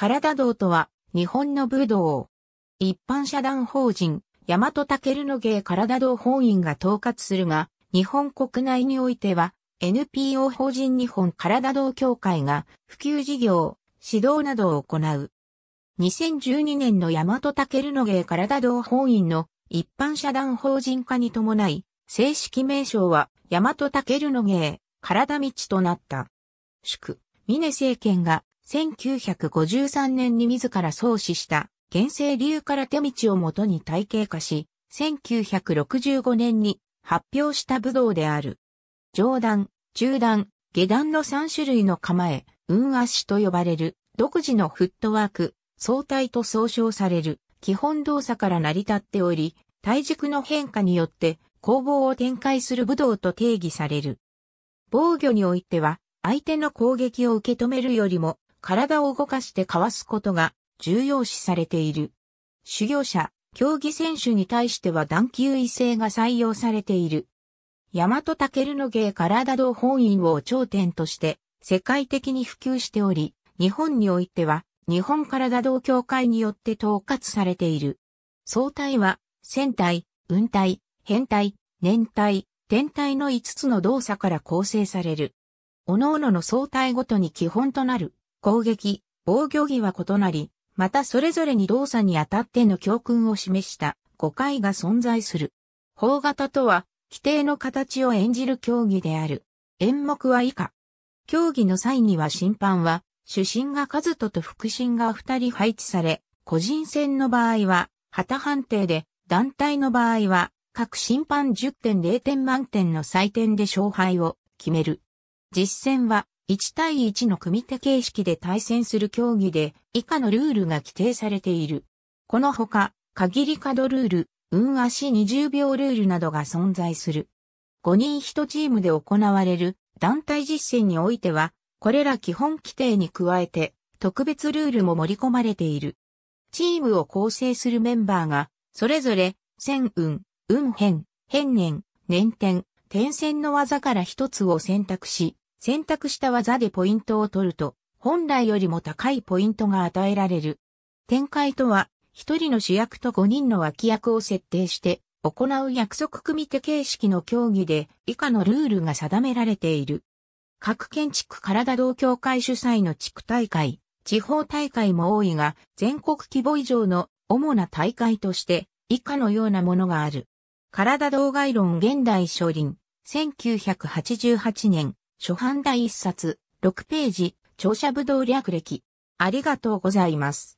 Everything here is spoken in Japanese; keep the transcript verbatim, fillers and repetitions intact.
体道とは、日本の武道。一般社団法人、大和尊の芸体道本院が統括するが、日本国内においては、エヌピーオー 法人日本体道協会が、普及事業、指導などを行う。にせんじゅうにねんの大和尊の芸体道本院の一般社団法人化に伴い、正式名称は、大和尊の芸体道となった。祝、峰政賢が、せんきゅうひゃくごじゅうさんねんに自ら創始した、原生流空手道をもとに体系化し、せんきゅうひゃくろくじゅうごねんに発表した武道である。上段、中段、下段のさんしゅるいの構え、運足と呼ばれる、独自のフットワーク、総体と総称される、基本動作から成り立っており、体軸の変化によって攻防を展開する武道と定義される。防御においては、相手の攻撃を受け止めるよりも、体を動かしてかわすことが、重要視されている。修行者、競技選手に対しては段級異性が採用されている。大和尊の芸体道本院を頂点として世界的に普及しており、日本においては日本体道協会によって統括されている。総体は、旋体、運体、変体、捻体、転体のいつつの動作から構成される。各々の総体ごとに基本となる攻撃、防御技は異なり、またそれぞれに動作にあたっての教訓を示した誤解が存在する。法型とは、規定の形を演じる競技である。演目は以下。競技の際には審判は、主審が一人と副審がふたり配置され、個人戦の場合は、旗判定で、団体の場合は、各審判じゅってんれいてん満点の採点で勝敗を決める。実戦は、いちたいいちの組手形式で対戦する競技で以下のルールが規定されている。このほか、限り角ルール、運足にじゅうびょうルールなどが存在する。ごにんひとチームで行われる団体実践においては、これら基本規定に加えて特別ルールも盛り込まれている。チームを構成するメンバーが、それぞれ、旋運、運変、変捻、捻転、転旋の技から一つを選択し、選択した技でポイントを取ると、本来よりも高いポイントが与えられる。転回とは、一人の主役と五人の脇役を設定して、行う約束組手形式の競技で、以下のルールが定められている。各県地区体道協会主催の地区大会、地方大会も多いが、全国規模以上の主な大会として、以下のようなものがある。体道概論現代書林、せんきゅうひゃくはちじゅうはちねん。初版第一冊、ろくページ、著者武道略歴。ありがとうございます。